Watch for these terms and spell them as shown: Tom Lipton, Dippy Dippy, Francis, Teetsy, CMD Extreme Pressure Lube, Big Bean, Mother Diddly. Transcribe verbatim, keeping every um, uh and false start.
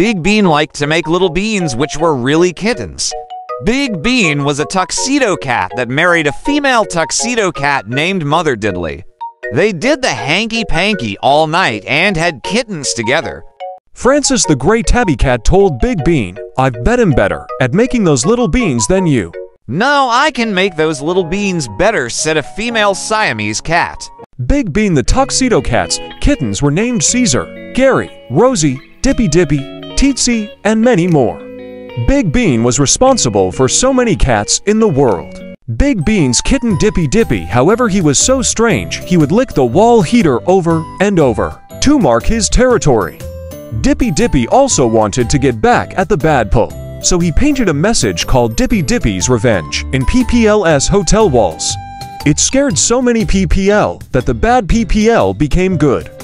Big Bean liked to make little beans, which were really kittens. Big Bean was a tuxedo cat that married a female tuxedo cat named Mother Diddly. They did the hanky-panky all night and had kittens together. Francis the gray tabby cat told Big Bean, "I've bet him better at making those little beans than you." "No, I can make those little beans better," said a female Siamese cat. Big Bean the tuxedo cat's kittens were named Caesar, Gary, Rosie, Dippy Dippy, Teetsy, and many more. Big Bean was responsible for so many cats in the world. Big Bean's kitten Dippy Dippy, however, he was so strange he would lick the wall heater over and over to mark his territory. Dippy Dippy also wanted to get back at the bad pull, so he painted a message called Dippy Dippy's Revenge in P P L's hotel walls. It scared so many P P L that the bad P P L became good.